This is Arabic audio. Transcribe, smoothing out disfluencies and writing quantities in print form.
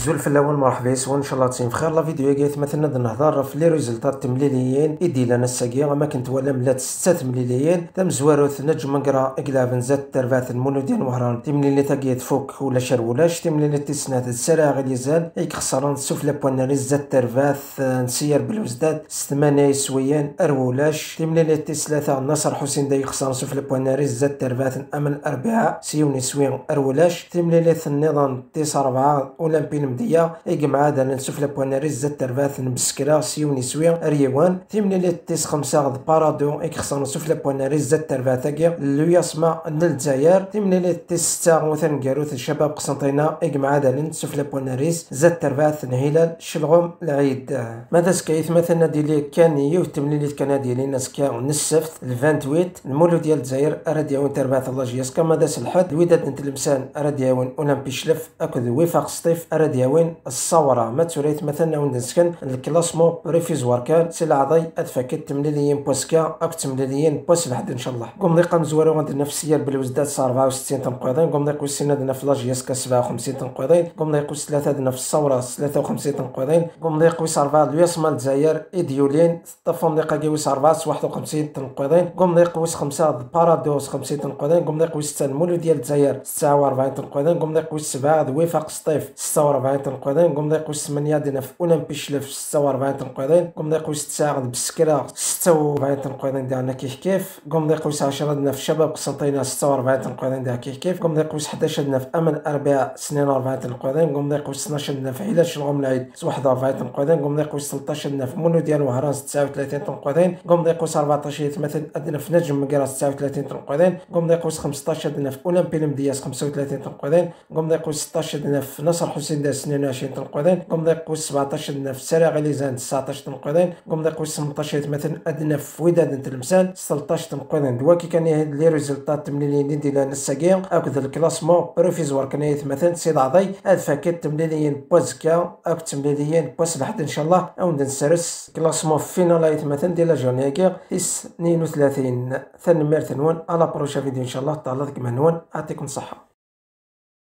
الزول في الاول مرحبا يسون ان شاء الله تسين بخير. لا فيديو جاي تمثلنا نهضر في لي ريزلطات التمليليين يدي لنا الساقيه ما كنت ولا ملات 6 تمليليين تم زواروث نجم مقرة اكلافن زاد ترفات مولودية وهران تمليلي تاقيه فوك ولا شرولاش تمليلي تسنات سريع غليزان يكخسرون سفلى بوانري زاد ترفاث نسير بالوزداد 8 يسويان ارولاش تمليلي تسلاثه نصر حسين داي يخسرون سفلى بوانري زاد ترفاث امل الاربعاء سيون يسويان ارولاش تمليلي النظام تيس 4 اولمبي المدية يجمع هذا لنسفلى بوانري زاد ترفاث مسكرا سيون يسويان ريوان تمليلي تيس 5 ضد بارادو يخسرون سفلى بوانري زاد ترفاث لو يسمع للجزائر تمليلي تيس 6 وثان كاروث الشباب قسنطينة يجمع هذا لنسفلى بوانري زاد ترفاث هلال شلغوم العيد ماذا سكايث مثلنا ديلي كان يو تمليلي كندي لناس كاع نسفت الفانتويت المولودية الجزائر اراد يعاون ترفاث الله جياسكا ماذا سلحد وداد تلمسان اراد يعاون اولمبي الشلف اكد وفاق سطيف اراد يعاون الصورة ما تريت مثلنا وندسكن الكلاسمون بريفيز واركان سلعضي اتفكت تمليليين بوسكا اك تمليليين بوس لحد ان شاء الله قوم ضيقا مزوارو غادي نفسيا بالوزداد 64 تنقيضين قوم ضيقو السنه دنا في لاجياسكا 57 تنقيضين قوم ضيقو 3 دنا في الصورة 53 تنقيضين قوم ضيقو 4 لويسما الجزائر ايديولين طفهم ضيقا كيوس 4 51 تنقيضين قوم ضيقو 5 بارادوس 50 تنقيضين قوم ضيقو 6 المولودية الجزائر 49 تنقيضين قوم ضيقو 7 وفاق سطيف 46 تنقيضين قوم ضيقو 8 دنا في اولمبي الشلف 46 تنقيضين قوم ضيقو 9 بسكرا 46 تنقيضين ديالنا كيف كيف قوم ضيقو 10 دنا في شباب قسنطينة 46 تنقيضين ديالها كيف كيف قوم ضيقو 11 دنا في امل اربعاء 42 تنقيضين قوم ضيقو 12 دنا في علاج الغم العيد 41 تنقيضين قوم ضيقو 13 دنا في مولودية وهران 39 تنقيضين قوم ضيقو 14 يتمثل دنا في نجم مقرة 39 تنقيضين قوم ضيقو 15 دنا في اولمبي المدياس 35 تنقيضين قوم ضيقو 16 دنا في نصر حسين داي 22 تنقيضين قوم ضيقو 17 دنا في سريع غليزان 19 تنقيضين قوم ضيقو 18 يتمثل دنا في وداد تلمسان 16 تنقيضين دواكي كان هاد لي ريزلطات التمليليين ديال الساقيه هاكد الكلاسمون بروفيزوار كان يتمثل سيد عضي هاد فاكيت التمليليين بوزكا هاك التمليليين بوز لحد ان شاء الله اون نسرس كلاسمون فينال يتمثل ديال جونيكير 32 ثاني ميرث نون على بروشا فيديو ان شاء الله تعلق منون اعطيكم الصحه.